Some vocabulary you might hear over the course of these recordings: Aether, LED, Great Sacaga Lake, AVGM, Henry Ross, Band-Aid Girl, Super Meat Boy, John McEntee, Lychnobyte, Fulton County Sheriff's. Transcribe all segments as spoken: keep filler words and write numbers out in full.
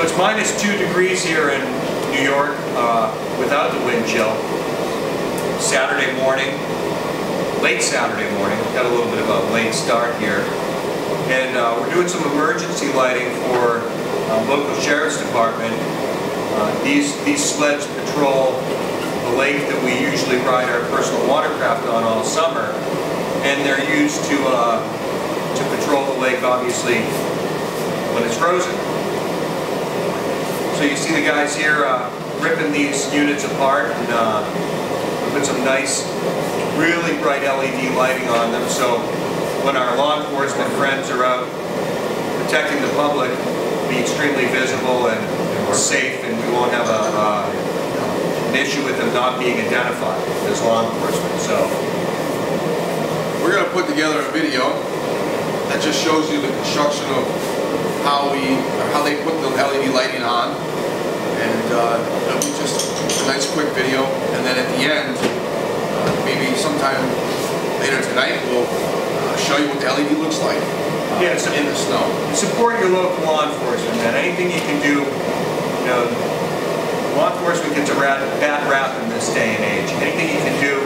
So it's minus two degrees here in New York uh, without the wind chill. Saturday morning, late Saturday morning, got a little bit of a late start here. And uh, we're doing some emergency lighting for uh, local sheriff's department. Uh, these, these sleds patrol the lake that we usually ride our personal watercraft on all summer. And they're used to, uh, to patrol the lake, obviously, when it's frozen. So you see the guys here uh, ripping these units apart and uh, put some nice, really bright L E D lighting on them. So when our law enforcement friends are out protecting the public, it'll be extremely visible and safe, and we won't have a, uh, an issue with them not being identified as law enforcement. So we're going to put together a video that just shows you the construction of how we, how they put the L E D lighting on, and uh, it'll be just a nice quick video. And then at the end, uh, maybe sometime later tonight, we'll uh, show you what the L E D looks like uh, yeah, so in the snow. Support your local law enforcement, man. Anything you can do. You know, law enforcement gets a rap, bad rap in this day and age. Anything you can do,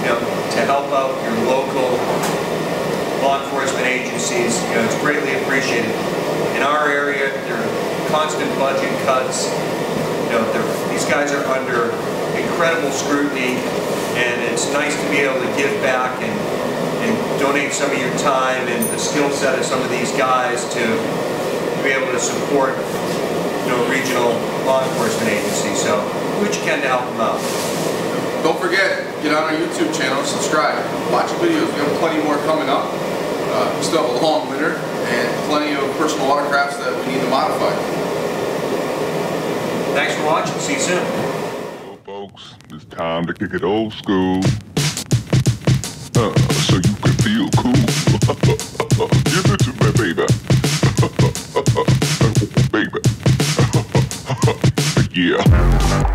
you know, to help out your local law enforcement agencies, you know, it's greatly appreciated. In our area, there are constant budget cuts. You know, these guys are under incredible scrutiny, and it's nice to be able to give back and, and donate some of your time and the skill set of some of these guys to be able to support, you know, regional law enforcement agency. So, do what you can to help them out. Don't forget, get on our YouTube channel, subscribe, watch the videos. We have plenty more coming up. Uh, we still have a long winter and plenty of personal watercrafts that we need to modify. Thanks for watching. See you soon. So, folks, it's time to kick it old school. Uh, so you can feel cool. Give it to me, baby. Yeah.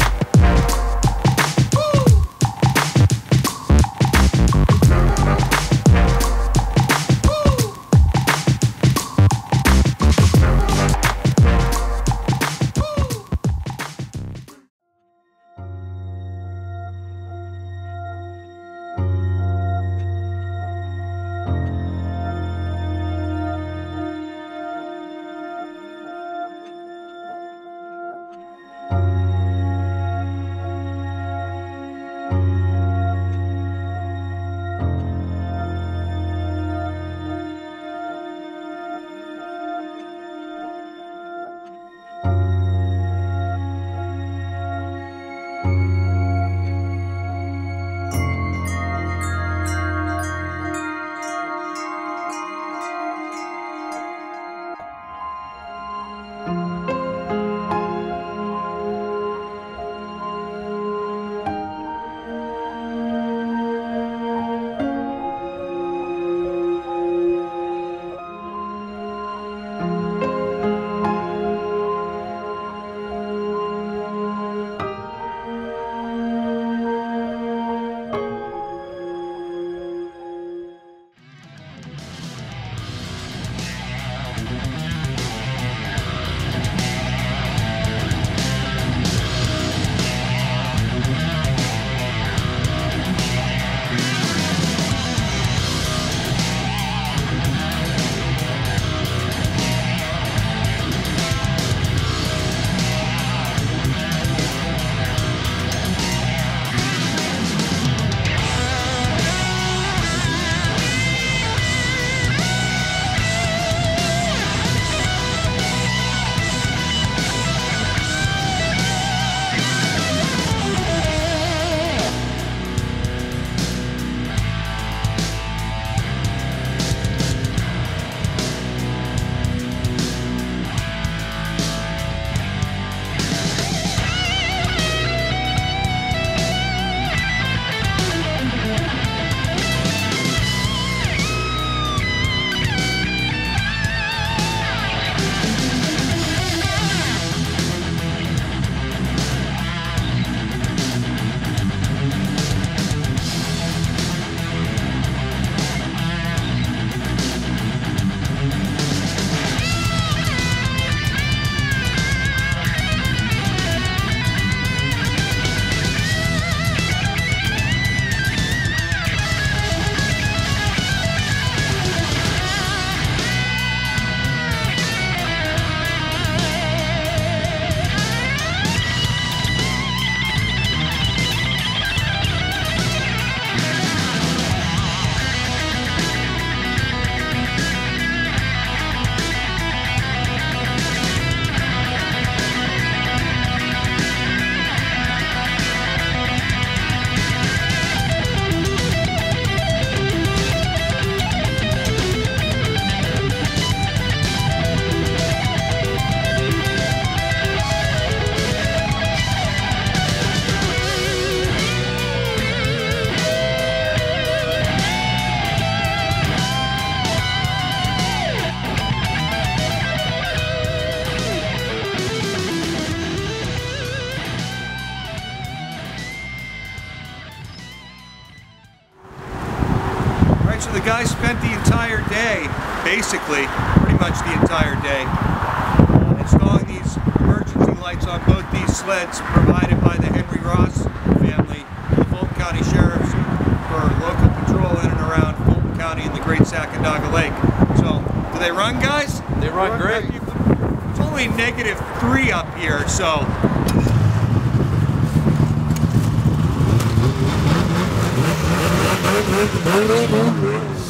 guy spent the entire day, basically, pretty much the entire day, uh, installing these emergency lights on both these sleds provided by the Henry Ross family, the Fulton County Sheriff's, for local patrol in and around Fulton County and the Great Sacaga Lake. So, do they run, guys? They run, run great. great. It's only negative three up here, so. We'll be right back.